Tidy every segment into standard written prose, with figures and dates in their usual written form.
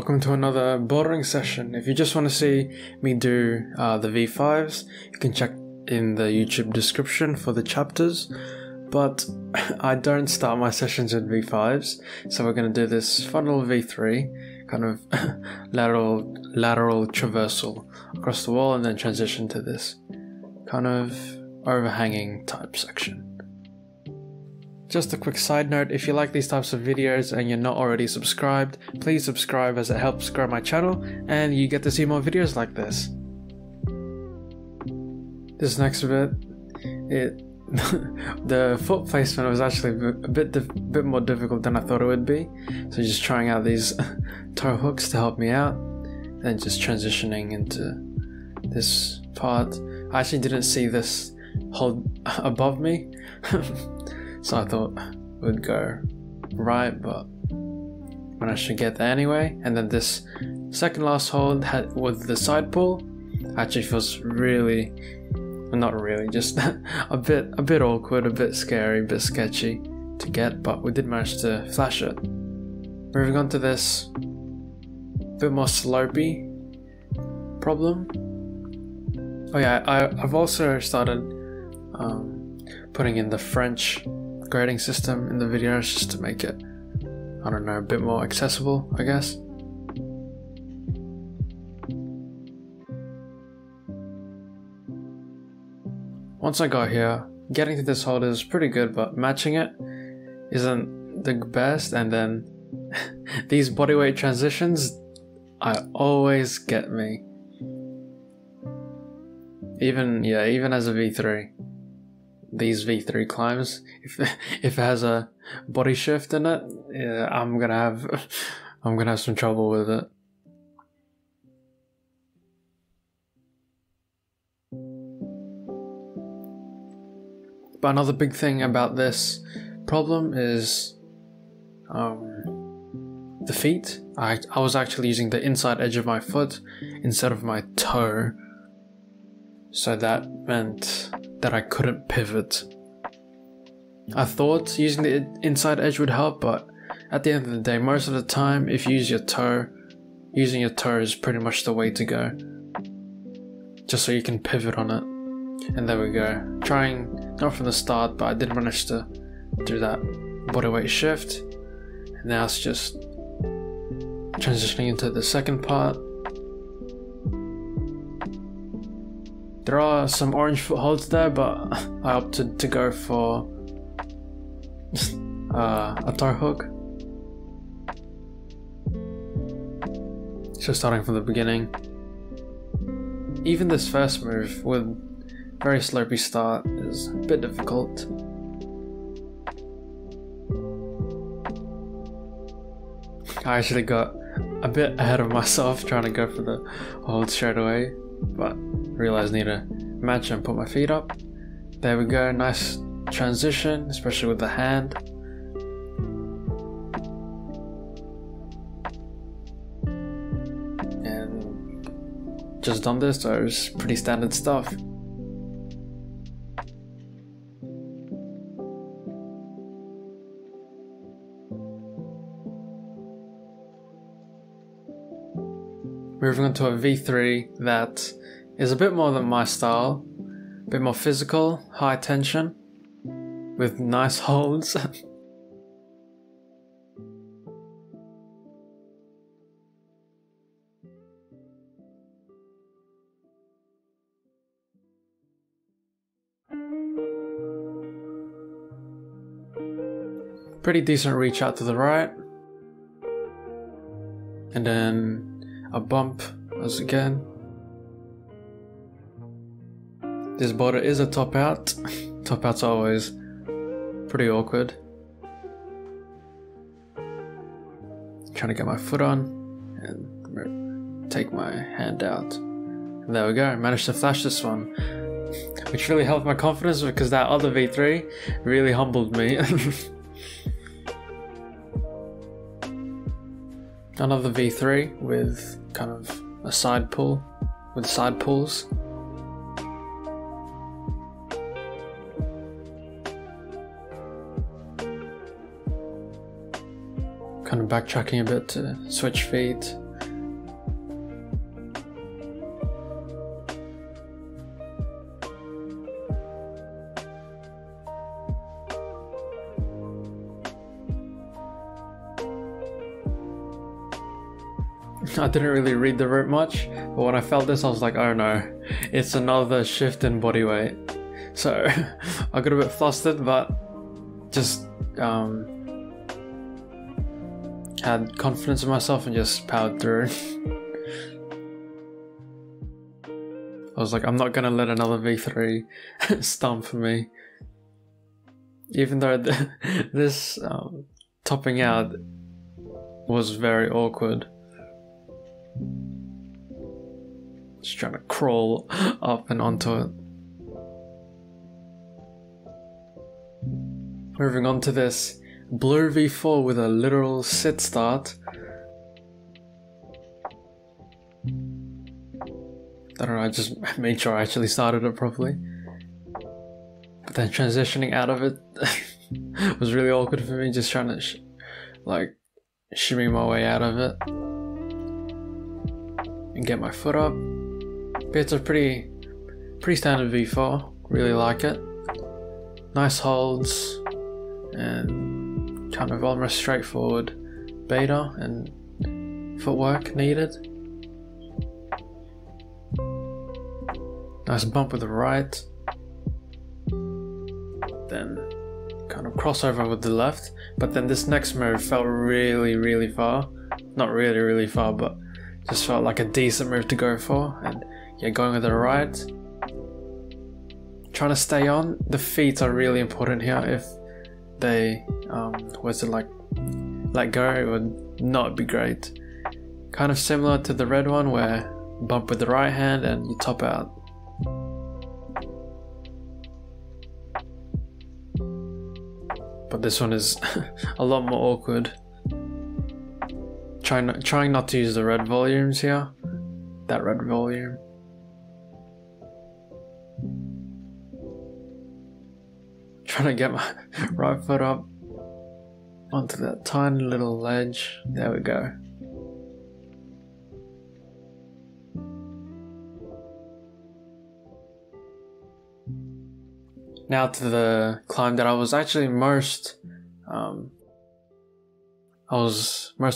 welcome to another bouldering session. If you just want to see me do the V5s, you can check in the YouTube description for the chapters, but I don't start my sessions with V5s, so we're going to do this fun little V3, kind of lateral traversal across the wall and then transition to this kind of overhanging type section. Just a quick side note, if you like these types of videos and you're not already subscribed, please subscribe as it helps grow my channel and you get to see more videos like this. This next bit, the foot placement was actually a bit more difficult than I thought it would be. So just trying out these toe hooks to help me out, then just transitioning into this part. I actually didn't see this hole above me. So I thought it would go right, but managed to get there anyway. And then this second last hold with the side pull actually feels really, not really, just a bit awkward, a bit scary, a bit sketchy to get, but we did manage to flash it. Moving on to this bit more slopey problem. Oh yeah, I've also started putting in the French grading system in the videos just to make it, I don't know, a bit more accessible, I guess. Once I got here, getting to this hold is pretty good, but matching it isn't the best, and then these bodyweight transitions, I always get me. Even as a V3. These V3 climbs, if it has a body shift in it, yeah, I'm gonna have some trouble with it. But another big thing about this problem is the feet. I was actually using the inside edge of my foot instead of my toe, so that meant that I couldn't pivot. I thought using the inside edge would help, but at the end of the day, most of the time, if you use your toe, using your toe is pretty much the way to go. Just so you can pivot on it. And there we go. Trying, not from the start, but I did manage to do that bodyweight shift. And now it's just transitioning into the second part. There are some orange footholds there, but I opted to go for a toe hook. So starting from the beginning. Even this first move with very slopey start is a bit difficult. I actually got a bit ahead of myself trying to go for the hold straight away, but realized I need to match and put my feet up. There we go, nice transition, especially with the hand. And just done this, so it was pretty standard stuff. Moving on to a V3 that is a bit more than my style, a bit more physical, high tension, with nice holds. Pretty decent reach out to the right, and then a bump once again. This border is a top out. Top out's always pretty awkward. Trying to get my foot on and take my hand out. And there we go, managed to flash this one, which really helped my confidence because that other V3 really humbled me. Another V3 with kind of a side pull, with side pulls. Kind of backtracking a bit to switch feet, I didn't really read the route much, but when I felt this I was like, oh no, it's another shift in body weight. So I got a bit flustered, but just had confidence in myself and just powered through. I was like, I'm not gonna let another V3 stump me. Even though this topping out was very awkward. Just trying to crawl up and onto it. Moving on to this blue V4 with a literal sit start. I don't know, I just made sure I actually started it properly. But then transitioning out of it was really awkward for me, just trying to shimmy my way out of it. And get my foot up. But it's a pretty standard V4, really like it. Nice holds, and kind of almost straightforward beta and footwork needed. Nice bump with the right, then kind of crossover with the left, but then this next move felt really far. Not really far, but just felt like a decent move to go for. And yeah, going with the right, trying to stay on. The feet are really important here. If they was to let go, it would not be great. Kind of similar to the red one where bump with the right hand and you top out. But this one is a lot more awkward. Trying not to use the red volumes here. That red volume. Trying to get my right foot up onto that tiny little ledge. There we go. Now to the climb that I was actually most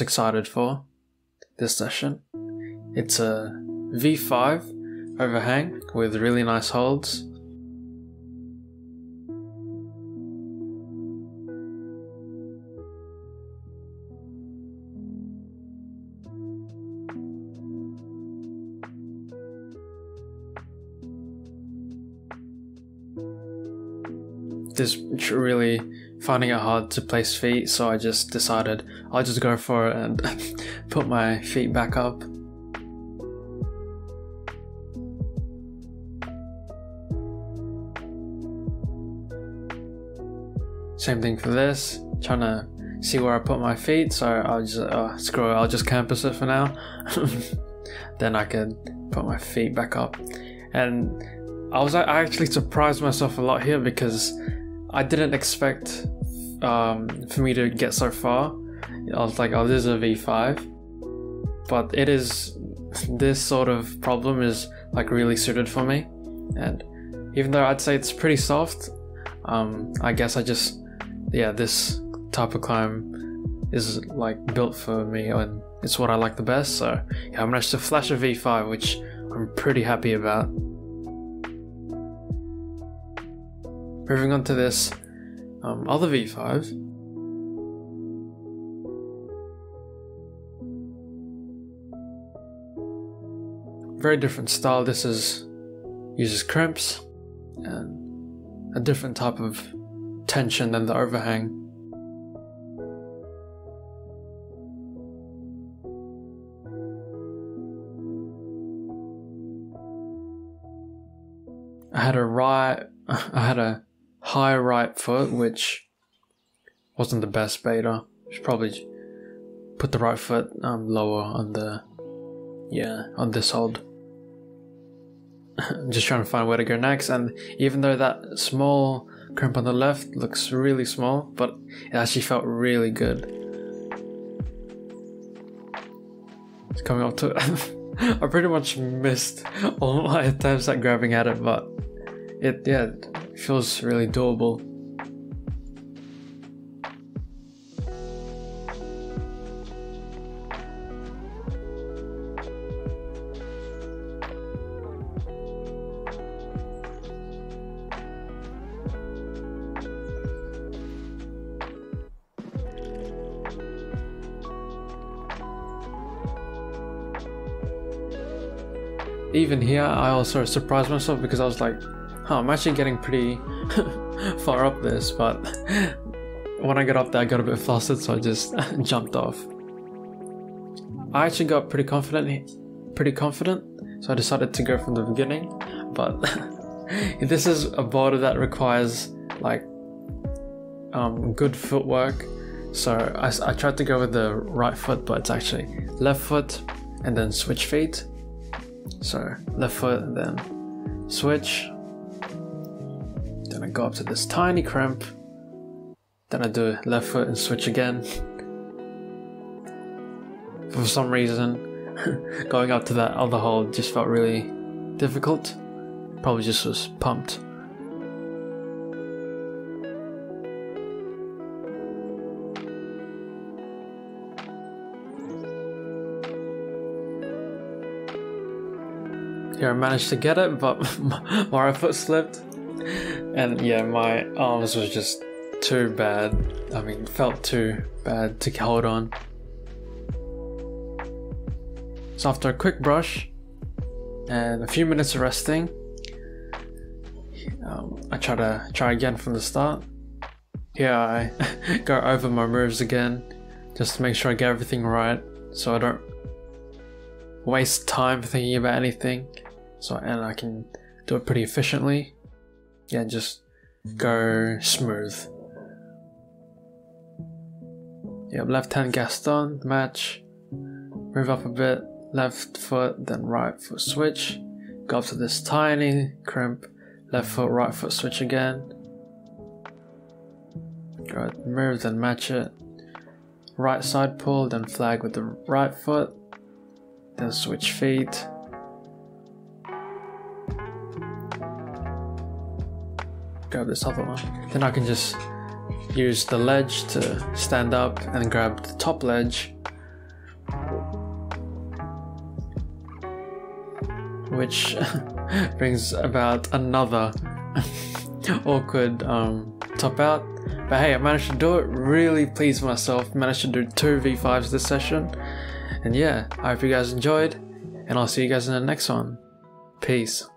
excited for this session. It's a V5 overhang with really nice holds. Is really finding it hard to place feet, so I just decided I'll just go for it and put my feet back up. Same thing for this, trying to see where I put my feet, so I'll just screw it, I'll just canvas it for now. Then I can put my feet back up, and I actually surprised myself a lot here because I didn't expect for me to get so far. I was like, oh, this is a V5, but it is, this sort of problem is really suited for me. And even though I'd say it's pretty soft, I guess this type of climb is built for me and it's what I like the best. So yeah, I managed to flash a V5, which I'm pretty happy about. Moving on to this other V5. Very different style. This uses crimps and a different type of tension than the overhang. I had a high right foot, which wasn't the best beta. Should probably put the right foot lower on on this hold. Just trying to find where to go next, and even though that small crimp on the left looks really small, but it actually felt really good. It's coming up to it. I pretty much missed all my attempts at grabbing at it, but it feels really doable. even here I also surprised myself because I was like, huh, I'm actually getting pretty far up this, but when I got up there I got a bit flustered, so I just jumped off. I actually got pretty confident, so I decided to go from the beginning, but this is a border that requires like good footwork, so I tried to go with the right foot, but it's actually left foot and then switch feet. So left foot, then switch, then I go up to this tiny crimp, then I do left foot and switch again. For some reason going up to that other hole just felt really difficult, probably just was pumped. Yeah, I managed to get it, but my right foot slipped, and yeah, my arms was just too bad. I mean, felt too bad to hold on. So after a quick brush and a few minutes of resting, I try again from the start. Here I go over my moves again, just to make sure I get everything right, so I don't waste time thinking about anything. So, and I can do it pretty efficiently. Yeah, just go smooth. Yeah, left hand Gaston, match. Move up a bit, left foot, then right foot switch. Go up to this tiny crimp, left foot, right foot switch again. Go move, then match it. Right side pull, then flag with the right foot. Then switch feet. Grab this other one. Then I can just use the ledge to stand up and grab the top ledge, which brings about another awkward top out. But hey, I managed to do it. Really pleased with myself. Managed to do 2 V5s this session. And yeah, I hope you guys enjoyed, and I'll see you guys in the next one. Peace.